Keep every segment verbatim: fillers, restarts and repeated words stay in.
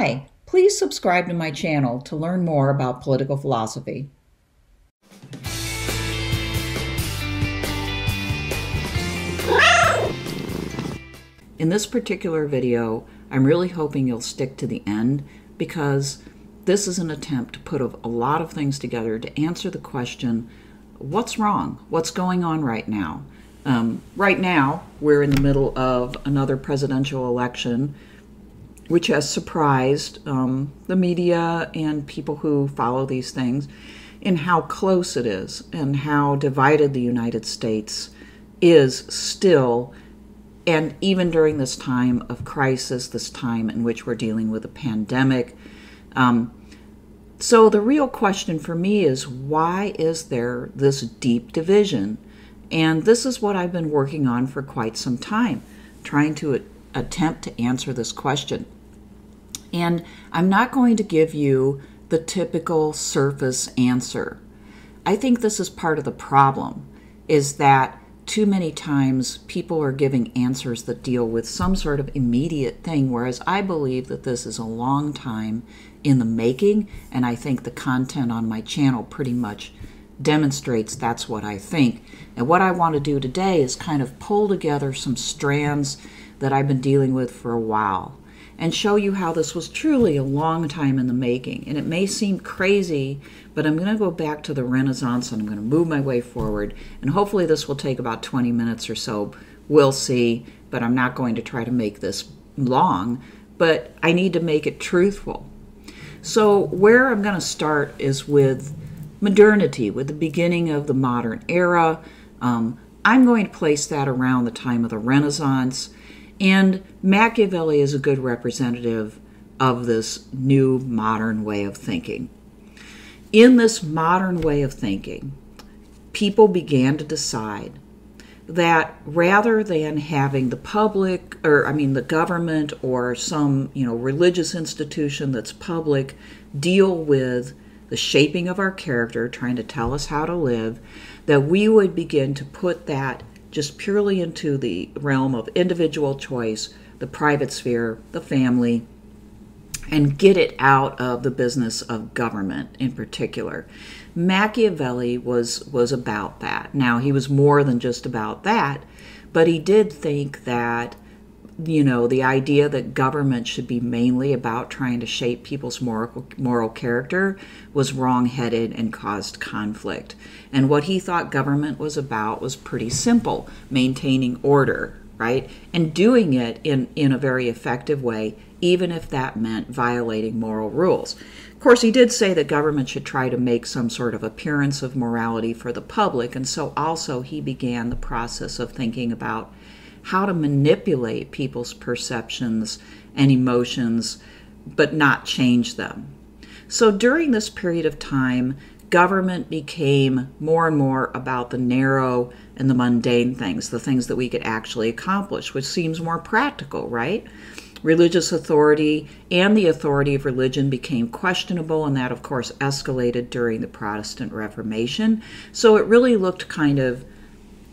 Hi, please subscribe to my channel to learn more about political philosophy. In this particular video, I'm really hoping you'll stick to the end, because this is an attempt to put a lot of things together to answer the question, what's wrong? What's going on right now? Um, right now, we're in the middle of another presidential election, which has surprised um, the media and people who follow these things in how close it is and how divided the United States is still. And even during this time of crisis, this time in which we're dealing with a pandemic. Um, so the real question for me is, why is there this deep division? And this is what I've been working on for quite some time, trying to attempt to answer this question. And I'm not going to give you the typical surface answer. I think this is part of the problem, is that too many times people are giving answers that deal with some sort of immediate thing, whereas I believe that this is a long time in the making, and I think the content on my channel pretty much demonstrates that's what I think. And what I want to do today is kind of pull together some strands that I've been dealing with for a while and show you how this was truly a long time in the making. And it may seem crazy, but I'm going to go back to the Renaissance, and I'm going to move my way forward. And hopefully this will take about twenty minutes or so. We'll see, but I'm not going to try to make this long, but I need to make it truthful. So where I'm going to start is with modernity, with the beginning of the modern era. Um, I'm going to place that around the time of the Renaissance, and Machiavelli is a good representative of this new modern way of thinking. In this modern way of thinking, people began to decide that rather than having the public, or I mean the government or some, you know, religious institution that's public deal with the shaping of our character, trying to tell us how to live, that we would begin to put that just purely into the realm of individual choice, the private sphere, the family, and get it out of the business of government in particular. Machiavelli was, was about that. Now, he was more than just about that, but he did think that, you know, the idea that government should be mainly about trying to shape people's moral, moral character was wrong-headed and caused conflict. And what he thought government was about was pretty simple, maintaining order, right? And doing it in, in a very effective way, even if that meant violating moral rules. Of course, he did say that government should try to make some sort of appearance of morality for the public, and so also he began the process of thinking about how to manipulate people's perceptions and emotions, but not change them. So during this period of time, government became more and more about the narrow and the mundane things, the things that we could actually accomplish, which seems more practical, right? Religious authority and the authority of religion became questionable, and that, of course, escalated during the Protestant Reformation. So it really looked kind of,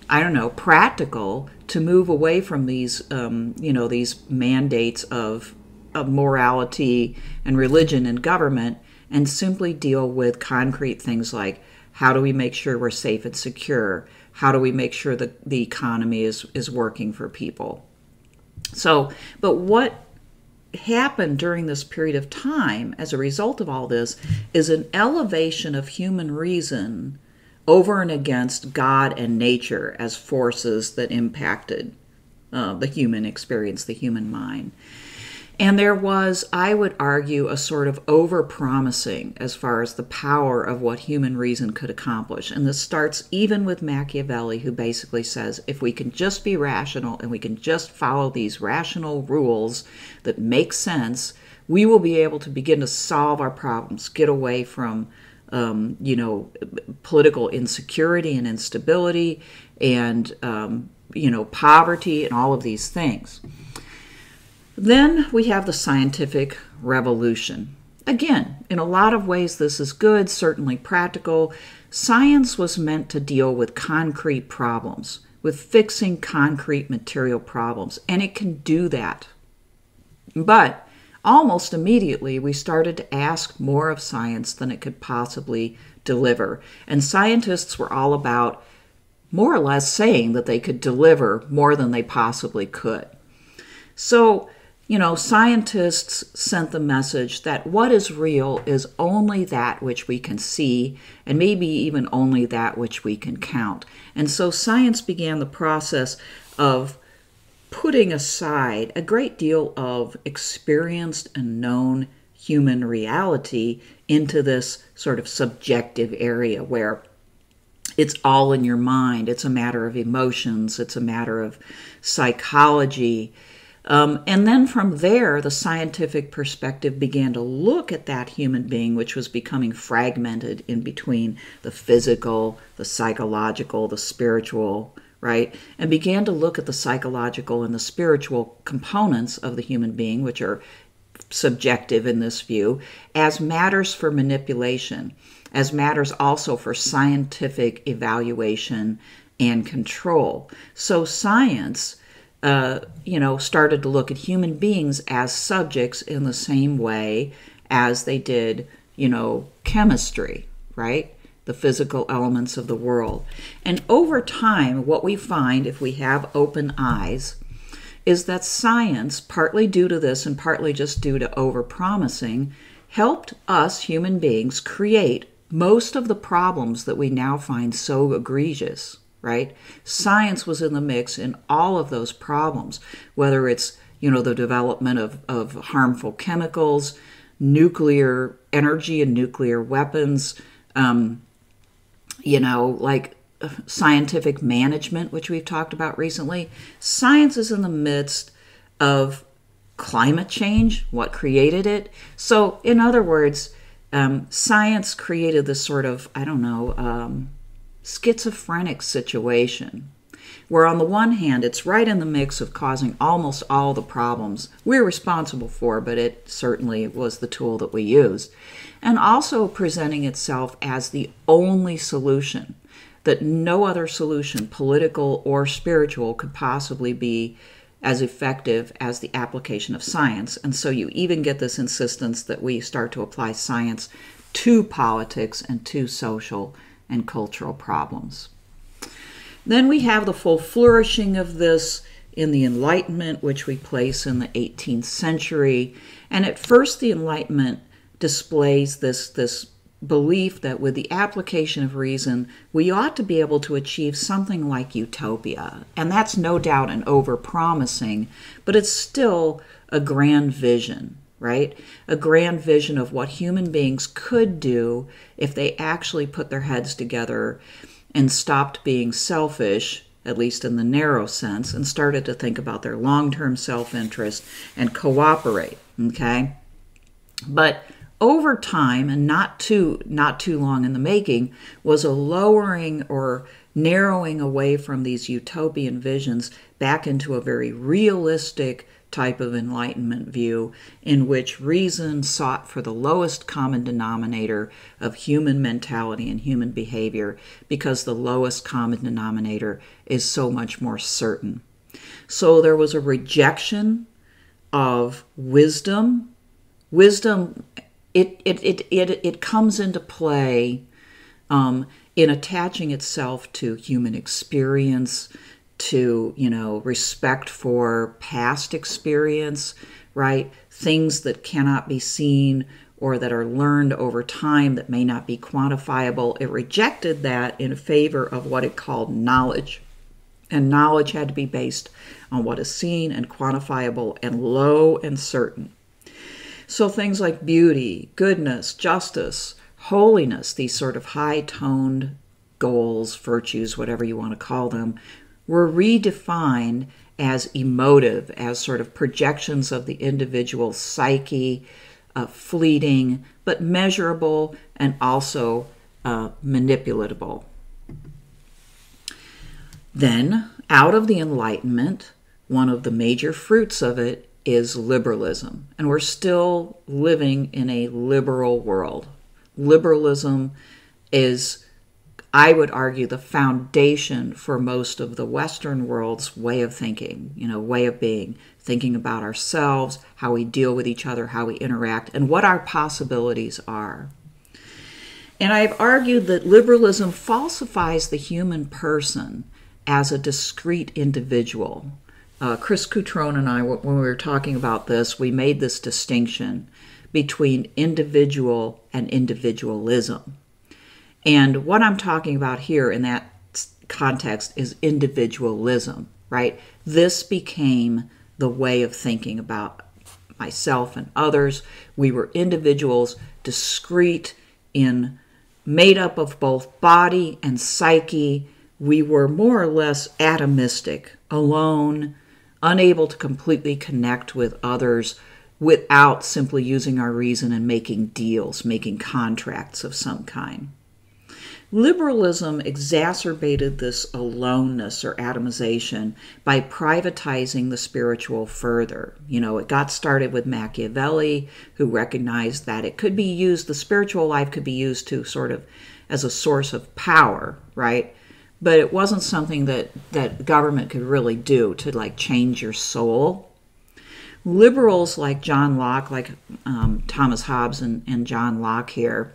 I don't know, practical to move away from these, um, you know, these mandates of, of morality and religion and government, and simply deal with concrete things like, how do we make sure we're safe and secure? How do we make sure that the economy is, is working for people? So, but what happened during this period of time as a result of all this is an elevation of human reason over and against God and nature as forces that impacted uh, the human experience, the human mind. And there was, I would argue, a sort of over-promising as far as the power of what human reason could accomplish. And this starts even with Machiavelli, who basically says, if we can just be rational and we can just follow these rational rules that make sense, we will be able to begin to solve our problems, get away from Um, you know, political insecurity and instability and, um, you know, poverty and all of these things. Then we have the scientific revolution. Again, in a lot of ways, this is good, certainly practical. Science was meant to deal with concrete problems, with fixing concrete material problems, and it can do that. But Almost immediately, we started to ask more of science than it could possibly deliver. And scientists were all about more or less saying that they could deliver more than they possibly could. So, you know, scientists sent the message that what is real is only that which we can see, and maybe even only that which we can count. And so science began the process of putting aside a great deal of experienced and known human reality into this sort of subjective area where it's all in your mind. It's a matter of emotions. It's a matter of psychology. Um, and then from there, the scientific perspective began to look at that human being, which was becoming fragmented in between the physical, the psychological, the spiritual, right? And began to look at the psychological and the spiritual components of the human being, which are subjective in this view, as matters for manipulation, as matters also for scientific evaluation and control. So science, uh, you know, started to look at human beings as subjects in the same way as they did, you know, chemistry, right? The physical elements of the world. And over time, what we find, if we have open eyes, is that science, partly due to this and partly just due to overpromising, helped us human beings create most of the problems that we now find so egregious, right? Science was in the mix in all of those problems, whether it's, you know, the development of, of harmful chemicals, nuclear energy and nuclear weapons, um, you know, like scientific management, which we've talked about recently. Science is in the midst of climate change, what created it. So in other words, um, science created this sort of, I don't know, um, schizophrenic situation where on the one hand, it's right in the mix of causing almost all the problems we're responsible for, but it certainly was the tool that we used, and also presenting itself as the only solution, that no other solution, political or spiritual, could possibly be as effective as the application of science. And so you even get this insistence that we start to apply science to politics and to social and cultural problems. Then we have the full flourishing of this in the Enlightenment, which we place in the eighteenth century. And at first, the Enlightenment displays this, this belief that with the application of reason, we ought to be able to achieve something like utopia. And that's no doubt an overpromising, but it's still a grand vision, right? A grand vision of what human beings could do if they actually put their heads together and stopped being selfish, at least in the narrow sense, and started to think about their long-term self-interest and cooperate, okay? But over time, and not too, not too long in the making, was a lowering or narrowing away from these utopian visions back into a very realistic type of Enlightenment view in which reason sought for the lowest common denominator of human mentality and human behavior, because the lowest common denominator is so much more certain. So there was a rejection of wisdom. Wisdom, it, it, it, it, it comes into play um, in attaching itself to human experience, to, you know, respect for past experience, right? Things that cannot be seen or that are learned over time that may not be quantifiable. It rejected that in favor of what it called knowledge. And knowledge had to be based on what is seen and quantifiable and low and certain. So things like beauty, goodness, justice, holiness, these sort of high-toned goals, virtues, whatever you want to call them, were redefined as emotive, as sort of projections of the individual psyche, uh, fleeting, but measurable and also uh, manipulatable. Then, out of the Enlightenment, one of the major fruits of it is liberalism. And we're still living in a liberal world. Liberalism is I would argue, the foundation for most of the Western world's way of thinking, you know, way of being, thinking about ourselves, how we deal with each other, how we interact, and what our possibilities are. And I've argued that liberalism falsifies the human person as a discrete individual. Uh, Chris Cutrone and I, when we were talking about this, we made this distinction between individual and individualism. And what I'm talking about here in that context is individualism, right? This became the way of thinking about myself and others. We were individuals, discrete, in made up of both body and psyche. We were more or less atomistic, alone, unable to completely connect with others without simply using our reason and making deals, making contracts of some kind. Liberalism exacerbated this aloneness or atomization by privatizing the spiritual further. You know, it got started with Machiavelli, who recognized that it could be used, the spiritual life could be used to sort of as a source of power, right? But it wasn't something that, that government could really do to, like, change your soul. Liberals like John Locke, like um, Thomas Hobbes and, and John Locke here,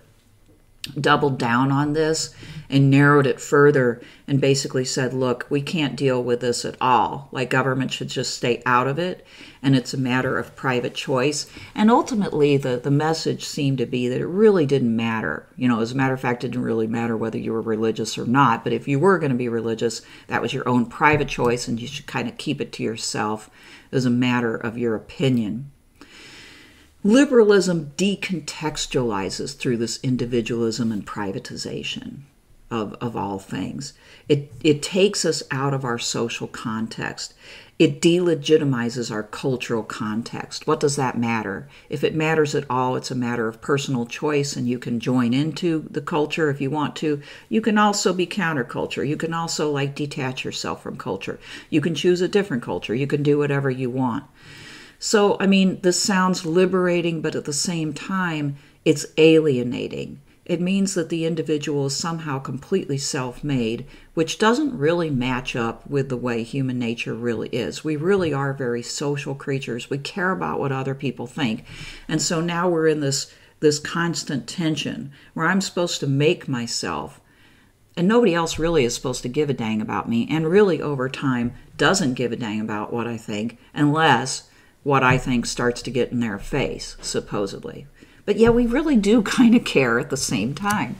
doubled down on this and narrowed it further and basically said, look, we can't deal with this at all. Like, government should just stay out of it, and it's a matter of private choice. And ultimately, the, the message seemed to be that it really didn't matter. You know, as a matter of fact, it didn't really matter whether you were religious or not, but if you were going to be religious, that was your own private choice, and you should kind of keep it to yourself. It was a matter of your opinion. Liberalism decontextualizes through this individualism and privatization of, of all things. It, it takes us out of our social context. It delegitimizes our cultural context. What does that matter? If it matters at all, it's a matter of personal choice, and you can join into the culture if you want to. You can also be counterculture. You can also, like, detach yourself from culture. You can choose a different culture. You can do whatever you want. So, I mean, this sounds liberating, but at the same time, it's alienating. It means that the individual is somehow completely self-made, which doesn't really match up with the way human nature really is. We really are very social creatures. We care about what other people think. And so now we're in this, this constant tension where I'm supposed to make myself, and nobody else really is supposed to give a dang about me, and really over time doesn't give a dang about what I think, unless what I think starts to get in their face, supposedly. But yeah, we really do kind of care at the same time.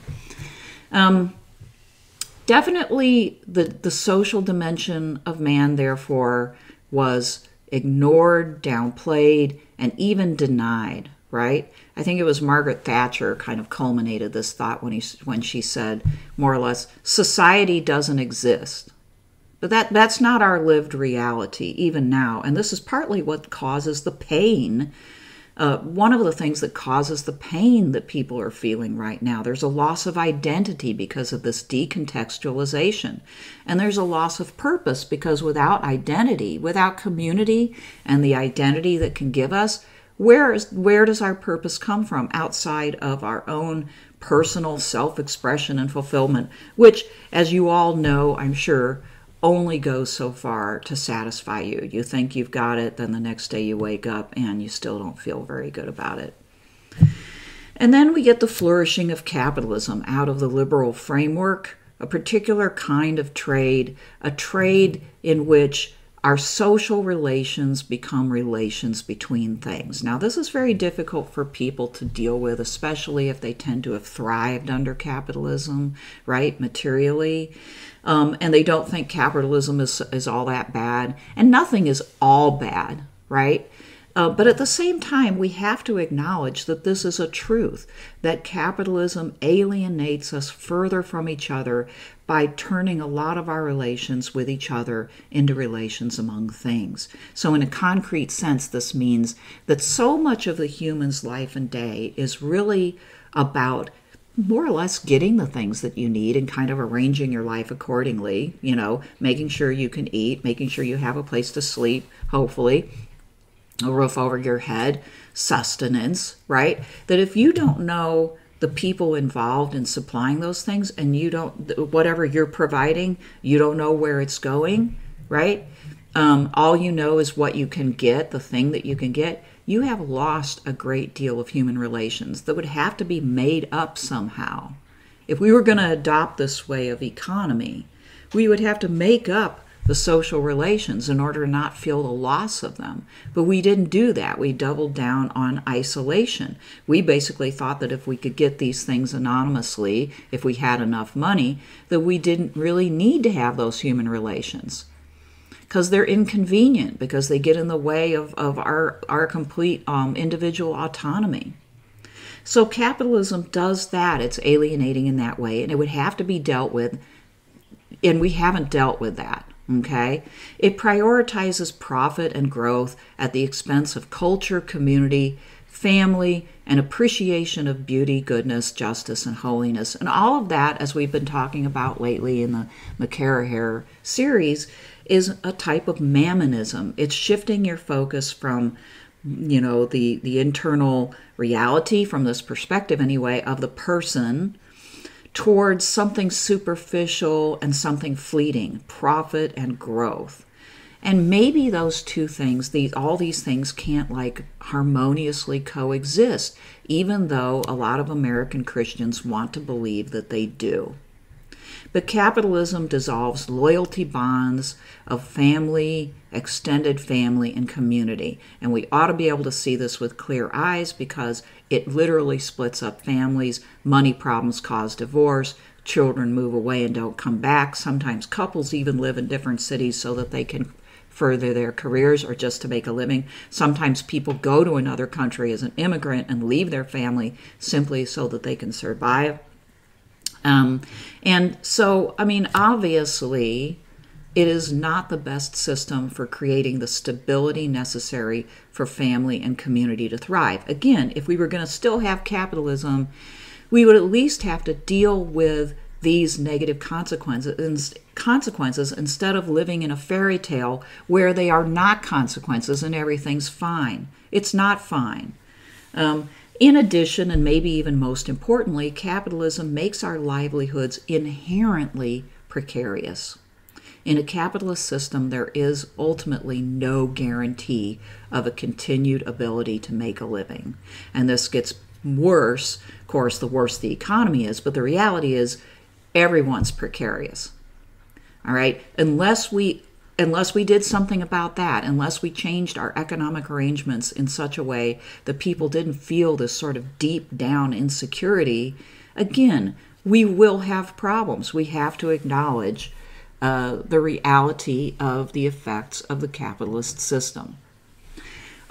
Um, definitely the, the social dimension of man, therefore, was ignored, downplayed, and even denied, right? I think it was Margaret Thatcher kind of culminated this thought when, he, when she said, more or less, society doesn't exist. But that, that's not our lived reality, even now. And this is partly what causes the pain. Uh, one of the things that causes the pain that people are feeling right now, there's a loss of identity because of this decontextualization. And there's a loss of purpose because without identity, without community and the identity that can give us, where is, where does our purpose come from outside of our own personal self-expression and fulfillment, which, as you all know, I'm sure, only goes so far to satisfy you. You think you've got it, then the next day you wake up and you still don't feel very good about it. And then we get the flourishing of capitalism out of the liberal framework, a particular kind of trade, a trade in which our social relations become relations between things. Now, this is very difficult for people to deal with, especially if they tend to have thrived under capitalism, right, materially. Um, and they don't think capitalism is, is all that bad. And nothing is all bad, right? Uh, but at the same time, we have to acknowledge that this is a truth, that capitalism alienates us further from each other by turning a lot of our relations with each other into relations among things. So in a concrete sense, this means that so much of the human's life and day is really about more or less getting the things that you need and kind of arranging your life accordingly, you know, making sure you can eat, making sure you have a place to sleep, hopefully, a roof over your head, sustenance, right? That if you don't know the people involved in supplying those things, and you don't, whatever you're providing, you don't know where it's going, right? Um, all you know is what you can get, the thing that you can get. You have lost a great deal of human relations that would have to be made up somehow. If we were going to adopt this way of economy, we would have to make up the social relations in order to not feel the loss of them. But we didn't do that. We doubled down on isolation. We basically thought that if we could get these things anonymously, if we had enough money, that we didn't really need to have those human relations, because they're inconvenient, because they get in the way of, of our, our complete um, individual autonomy. So capitalism does that. It's alienating in that way, and it would have to be dealt with, and we haven't dealt with that, okay? It prioritizes profit and growth at the expense of culture, community, family, and appreciation of beauty, goodness, justice, and holiness. And all of that, as we've been talking about lately in the McCarraher series, is a type of mammonism. It's shifting your focus from, you know, the, the internal reality, from this perspective anyway, of the person towards something superficial and something fleeting, profit and growth. And maybe those two things, these, all these things can't like harmoniously coexist, even though a lot of American Christians want to believe that they do. But capitalism dissolves loyalty bonds of family, extended family, and community. And we ought to be able to see this with clear eyes, because it literally splits up families. Money problems cause divorce. Children move away and don't come back. Sometimes couples even live in different cities so that they can further their careers or just to make a living. Sometimes people go to another country as an immigrant and leave their family simply so that they can survive. Um, and so, I mean, obviously, it is not the best system for creating the stability necessary for family and community to thrive. Again, if we were going to still have capitalism, we would at least have to deal with these negative consequences, consequences instead of living in a fairy tale where they are not consequences and everything's fine. It's not fine. Um, In addition, and maybe even most importantly, capitalism makes our livelihoods inherently precarious. In a capitalist system, there is ultimately no guarantee of a continued ability to make a living. And this gets worse, of course, the worse the economy is, but the reality is everyone's precarious. All right? Unless we Unless we did something about that, unless we changed our economic arrangements in such a way that people didn't feel this sort of deep down insecurity, again, we will have problems. We have to acknowledge uh, the reality of the effects of the capitalist system.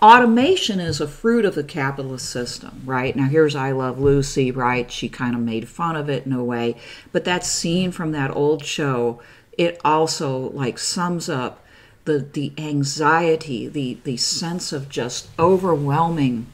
Automation is a fruit of the capitalist system, right? Now, here's I Love Lucy, right? She kind of made fun of it in a way, but that scene from that old show, it also like sums up the, the anxiety, the, the sense of just overwhelming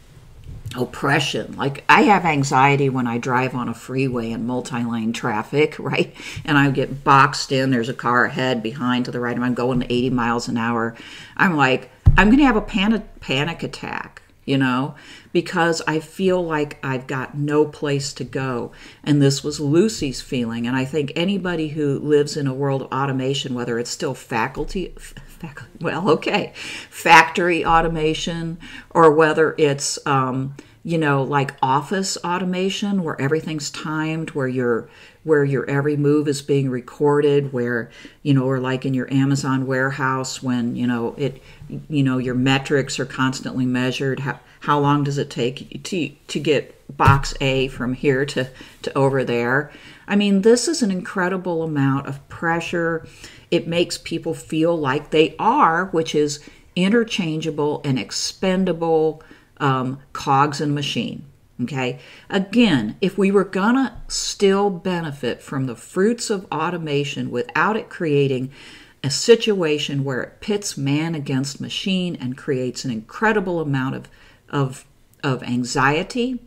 oppression. Like, I have anxiety when I drive on a freeway in multi-lane traffic, right? And I get boxed in. There's a car ahead, behind, to the right. I'm going eighty miles an hour. I'm like, I'm going to have a panic, panic attack, you know, because I feel like I've got no place to go. And this was Lucy's feeling. And I think anybody who lives in a world of automation, whether it's still faculty, faculty well, okay, factory automation, or whether it's, um, you know, like office automation where everything's timed, where your where your every move is being recorded, where, you know, or like in your Amazon warehouse when, you know, it, you know, your metrics are constantly measured. How, how long does it take to, to get box A from here to, to over there? I mean, this is an incredible amount of pressure. It makes people feel like they are, which is interchangeable and expendable um, cogs in a machine. Okay. Again, if we were gonna still benefit from the fruits of automation without it creating a situation where it pits man against machine and creates an incredible amount of, of, of anxiety,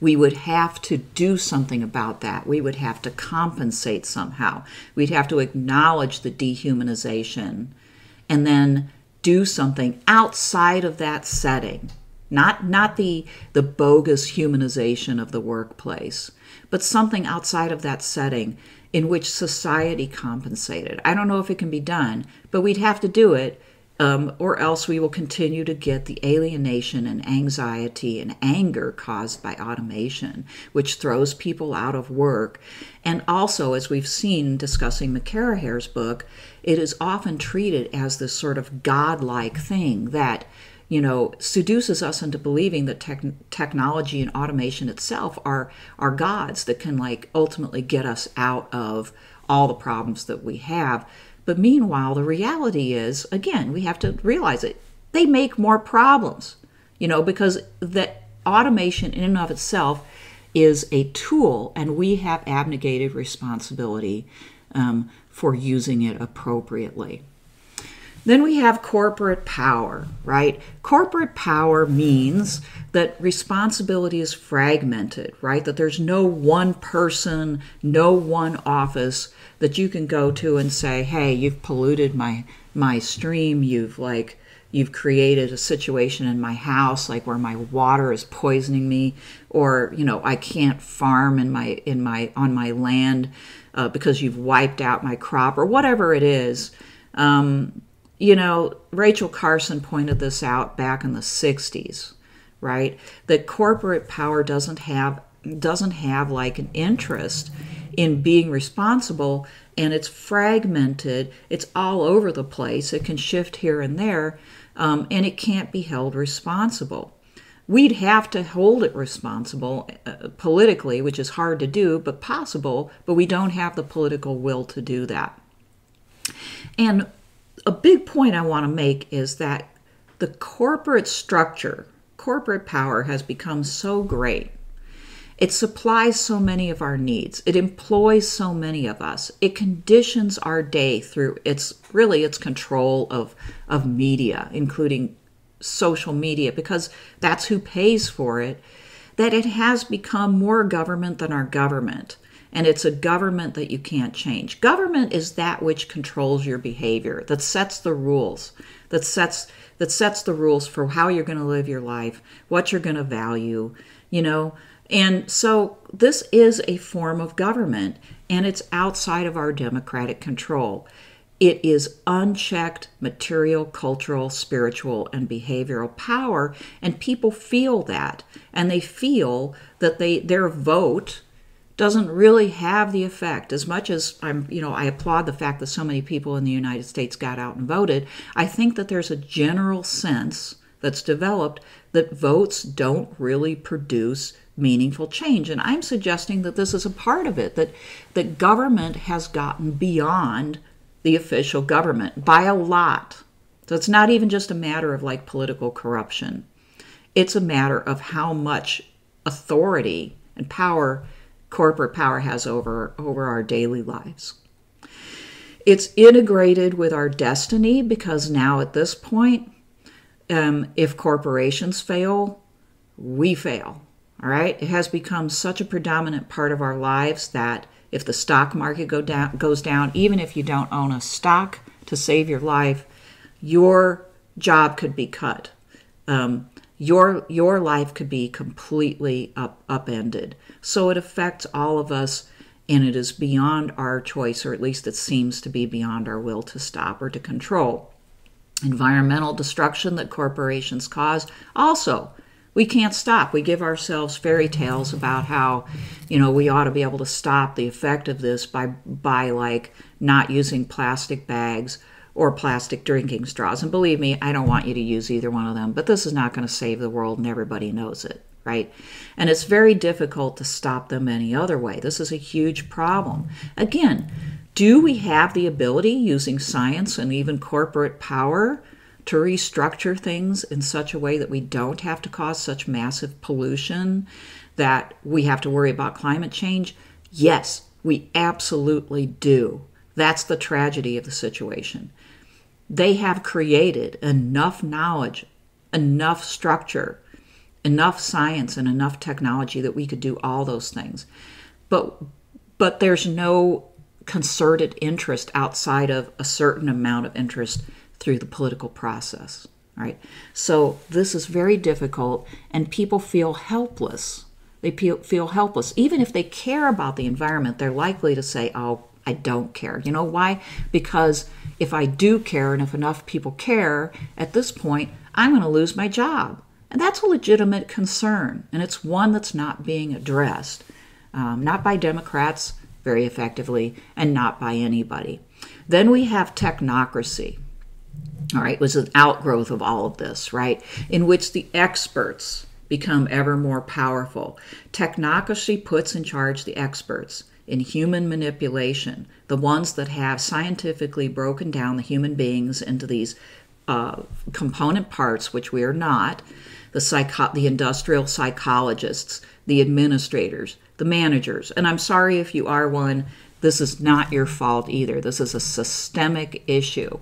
we would have to do something about that. We would have to compensate somehow. We'd have to acknowledge the dehumanization and then do something outside of that setting Not, not the, the bogus humanization of the workplace, but something outside of that setting in which society compensated. I don't know if it can be done, but we'd have to do it, um, or else we will continue to get the alienation and anxiety and anger caused by automation, which throws people out of work. And also, as we've seen discussing McCarraher's book, it is often treated as this sort of godlike thing that, you know, seduces us into believing that tech technology and automation itself are, are gods that can, like, ultimately get us out of all the problems that we have. But meanwhile, the reality is, again, we have to realize it, they make more problems, you know, because the automation in and of itself is a tool, and we have abnegated responsibility um, for using it appropriately. Then we have corporate power, right? Corporate power means that responsibility is fragmented, right? That there's no one person, no one office that you can go to and say, hey, you've polluted my, my stream. You've like, you've created a situation in my house, like where my water is poisoning me, or, you know, I can't farm in my, in my, on my land uh, because you've wiped out my crop, or whatever it is. Um, You know, Rachel Carson pointed this out back in the sixties, right? That corporate power doesn't have doesn't have like an interest in being responsible, and it's fragmented. It's all over the place. It can shift here and there, um, and it can't be held responsible. We'd have to hold it responsible uh, politically, which is hard to do, but possible. But we don't have the political will to do that. And a big point I want to make is that the corporate structure, corporate power, has become so great. It supplies so many of our needs. It employs so many of us. It conditions our day through its, really, its control of, of media, including social media, because that's who pays for it, that it has become more government than our government. And it's a government that you can't change. Government is that which controls your behavior, that sets the rules, that sets that sets the rules for how you're going to live your life, what you're going to value, you know. And so this is a form of government, and it's outside of our democratic control. It is unchecked material, cultural, spiritual, and behavioral power, and people feel that, and they feel that they their vote doesn't really have the effect. As much as I'm, you know, I applaud the fact that so many people in the United States got out and voted, I think that there's a general sense that's developed that votes don't really produce meaningful change. And I'm suggesting that this is a part of it, that the government has gotten beyond the official government by a lot. So it's not even just a matter of like political corruption. It's a matter of how much authority and power corporate power has over, over our daily lives. It's integrated with our destiny, because now at this point, um, if corporations fail, we fail, all right? It has become such a predominant part of our lives that if the stock market go down, goes down, even if you don't own a stock to save your life, your job could be cut. Um, Your, your life could be completely up, upended. So it affects all of us, and it is beyond our choice, or at least it seems to be beyond our will to stop or to control. Environmental destruction that corporations cause, also, we can't stop. We give ourselves fairy tales about how, you know, we ought to be able to stop the effect of this by, by like, not using plastic bags or plastic drinking straws. And believe me, I don't want you to use either one of them, but this is not going to save the world, and everybody knows it, right? And it's very difficult to stop them any other way. This is a huge problem. Again, do we have the ability, using science and even corporate power, to restructure things in such a way that we don't have to cause such massive pollution that we have to worry about climate change? Yes, we absolutely do. That's the tragedy of the situation. They have created enough knowledge, enough structure, enough science, and enough technology that we could do all those things. But, but there's no concerted interest outside of a certain amount of interest through the political process. right? So this is very difficult, and people feel helpless. They feel helpless. Even if they care about the environment, they're likely to say, oh, I don't care. You know why? Because if I do care, and if enough people care, at this point, I'm going to lose my job. And that's a legitimate concern, and it's one that's not being addressed, um, not by Democrats very effectively, and not by anybody. Then we have technocracy. All right, it was an outgrowth of all of this, right, in which the experts become ever more powerful. Technocracy puts in charge the experts in human manipulation, the ones that have scientifically broken down the human beings into these uh, component parts, which we are not, the, psycho the industrial psychologists, the administrators, the managers. And I'm sorry if you are one, this is not your fault either. This is a systemic issue.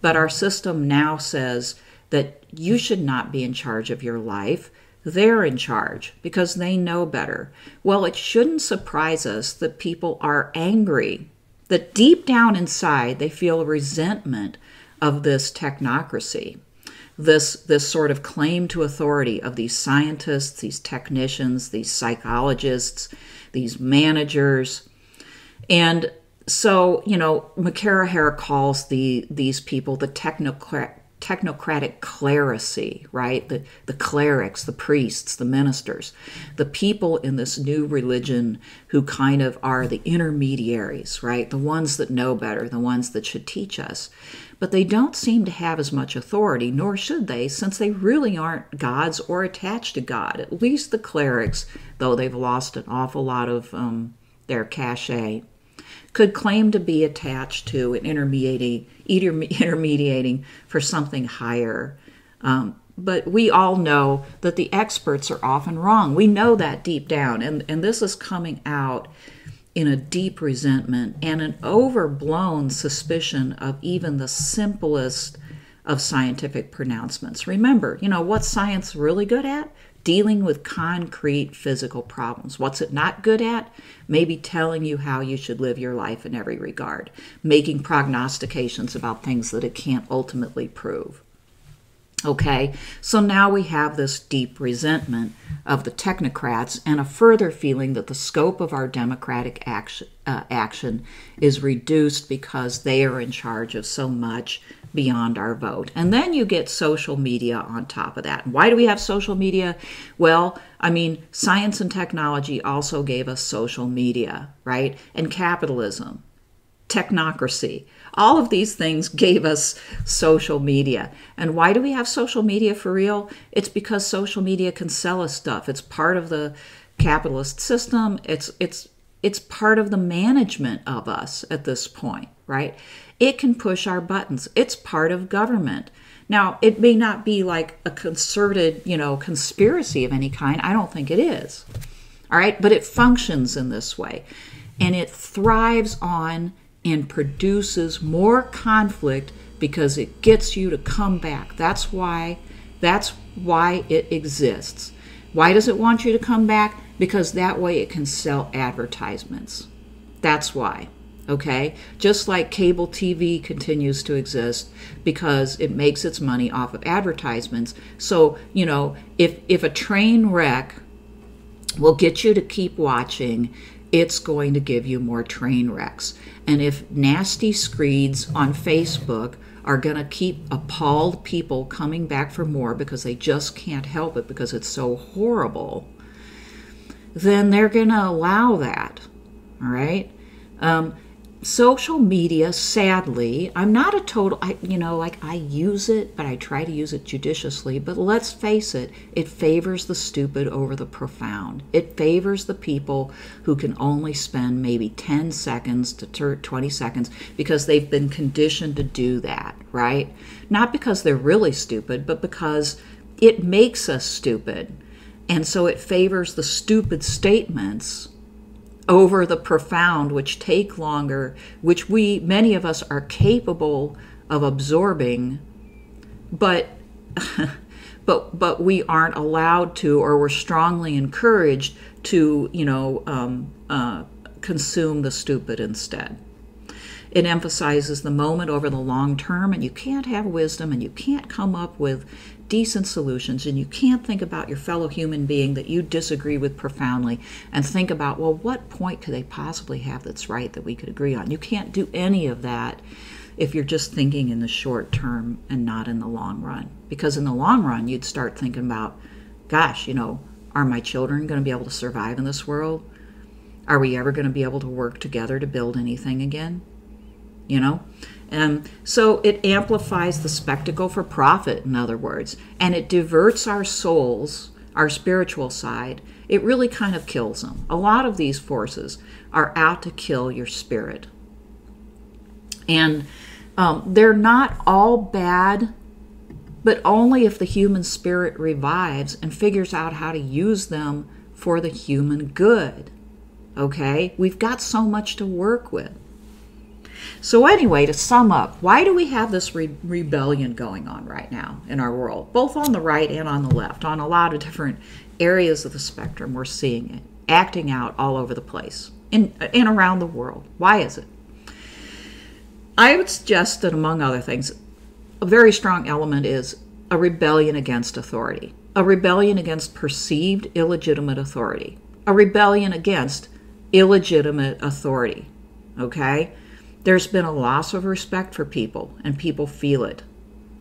But our system now says that you should not be in charge of your life. They're in charge because they know better. Well, it shouldn't surprise us that people are angry, that deep down inside they feel resentment of this technocracy, this, this sort of claim to authority of these scientists, these technicians, these psychologists, these managers. And so, you know, McCarraher calls the, these people the technocrat. technocratic clerisy, right? The, the clerics, the priests, the ministers, the people in this new religion who kind of are the intermediaries, right? The ones that know better, the ones that should teach us. But they don't seem to have as much authority, nor should they, since they really aren't gods or attached to God. At least the clerics, though they've lost an awful lot of um, their cachet, could claim to be attached to and intermediating, intermediating for something higher. Um, but we all know that the experts are often wrong. We know that deep down. And, and this is coming out in a deep resentment and an overblown suspicion of even the simplest of scientific pronouncements. Remember, you know, what's science really good at? Dealing with concrete physical problems. What's it not good at? Maybe telling you how you should live your life in every regard, making prognostications about things that it can't ultimately prove. Okay, so now we have this deep resentment of the technocrats and a further feeling that the scope of our democratic action, uh, action is reduced because they are in charge of so much beyond our vote. And then you get social media on top of that. Why do we have social media? Well, I mean, science and technology also gave us social media, right? And capitalism, technocracy. All of these things gave us social media. And why do we have social media for real? It's because social media can sell us stuff. It's part of the capitalist system. It's, it's, it's part of the management of us at this point, right? It can push our buttons. It's part of government. Now, it may not be like a concerted, you know, conspiracy of any kind. I don't think it is. All right. But it functions in this way, and it thrives on and produces more conflict because it gets you to come back. That's why, that's why it exists. Why does it want you to come back? Because that way it can sell advertisements. That's why, okay? Just like cable T V continues to exist because it makes its money off of advertisements. So, you know, if, if a train wreck will get you to keep watching, it's going to give you more train wrecks. And if nasty screeds on Facebook are going to keep appalled people coming back for more because they just can't help it because it's so horrible, then they're going to allow that, all right? Um, social media, sadly, I'm not a total, I, you know, like I use it, but I try to use it judiciously. But let's face it, it favors the stupid over the profound. It favors the people who can only spend maybe ten seconds to twenty seconds because they've been conditioned to do that, right? Not because they're really stupid, but because it makes us stupid. And so it favors the stupid statements over the profound, which take longer, which we, many of us, are capable of absorbing, but, but, but we aren't allowed to, or we're strongly encouraged to, you know, um, uh, consume the stupid instead. It emphasizes the moment over the long term, and you can't have wisdom, and you can't come up with decent solutions, and you can't think about your fellow human being that you disagree with profoundly and think about, well, what point could they possibly have that's right that we could agree on? You can't do any of that if you're just thinking in the short term and not in the long run. Because in the long run, you'd start thinking about, gosh, you know, are my children going to be able to survive in this world? Are we ever going to be able to work together to build anything again? You know? Um, so it amplifies the spectacle for profit, in other words, and it diverts our souls, our spiritual side. It really kind of kills them. A lot of these forces are out to kill your spirit. And um, they're not all bad, but only if the human spirit revives and figures out how to use them for the human good. Okay? We've got so much to work with. So anyway, to sum up, why do we have this re rebellion going on right now in our world, both on the right and on the left, on a lot of different areas of the spectrum? We're seeing it acting out all over the place in and around the world. Why is it? I would suggest that, among other things, a very strong element is a rebellion against authority, a rebellion against perceived illegitimate authority, a rebellion against illegitimate authority, okay? There's been a loss of respect for people, and people feel it.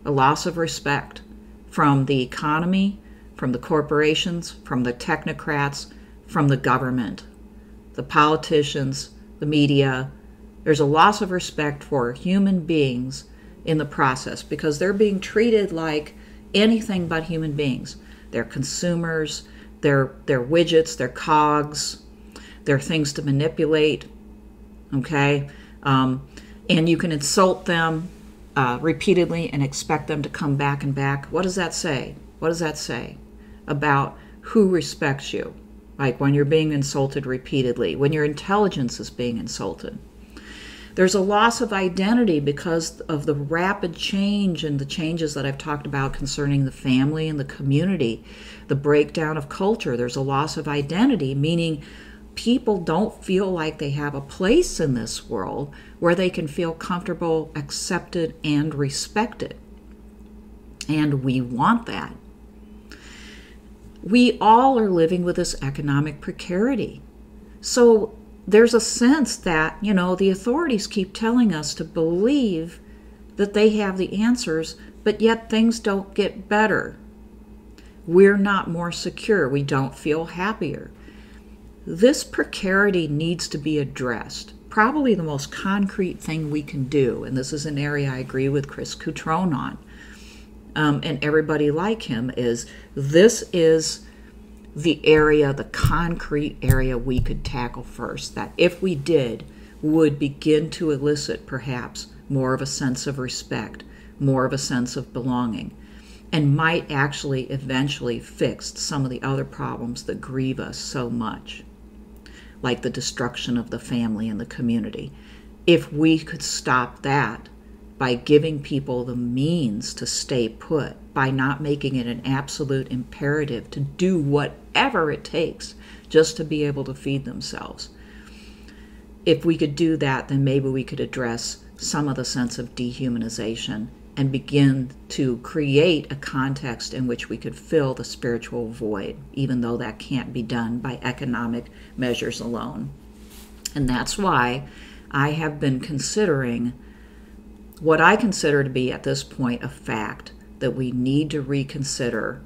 A loss of respect from the economy, from the corporations, from the technocrats, from the government, the politicians, the media. There's a loss of respect for human beings in the process because they're being treated like anything but human beings. They're consumers, they're, they're widgets, they're cogs, they're things to manipulate, okay? Um, and you can insult them uh, repeatedly and expect them to come back and back. What does that say? What does that say about who respects you? Like when you're being insulted repeatedly, when your intelligence is being insulted. There's a loss of identity because of the rapid change and the changes that I've talked about concerning the family and the community, the breakdown of culture. There's a loss of identity, meaning people don't feel like they have a place in this world where they can feel comfortable, accepted, and respected. And we want that. We all are living with this economic precarity. So there's a sense that, you know, the authorities keep telling us to believe that they have the answers, but yet things don't get better. We're not more secure. We don't feel happier. This precarity needs to be addressed. Probably the most concrete thing we can do, and this is an area I agree with Chris Cutrone on, um, and everybody like him, is this is the area, the concrete area we could tackle first, that if we did, would begin to elicit perhaps more of a sense of respect, more of a sense of belonging, and might actually eventually fix some of the other problems that grieve us so much, like the destruction of the family and the community. If we could stop that by giving people the means to stay put, by not making it an absolute imperative to do whatever it takes just to be able to feed themselves. If we could do that, then maybe we could address some of the sense of dehumanization and begin to create a context in which we could fill the spiritual void, even though that can't be done by economic measures alone. And that's why I have been considering what I consider to be, at this point, a fact that we need to reconsider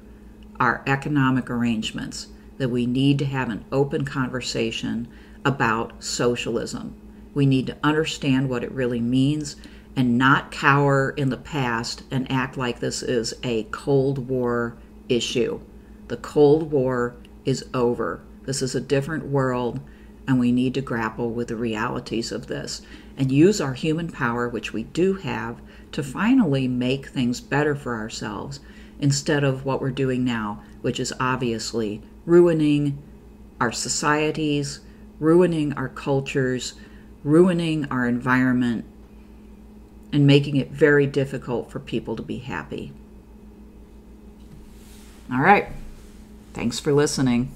our economic arrangements, that we need to have an open conversation about socialism. We need to understand what it really means and not cower in the past and act like this is a Cold War issue. The Cold War is over. This is a different world, and we need to grapple with the realities of this and use our human power, which we do have, to finally make things better for ourselves instead of what we're doing now, which is obviously ruining our societies, ruining our cultures, ruining our environment, and making it very difficult for people to be happy. All right. Thanks for listening.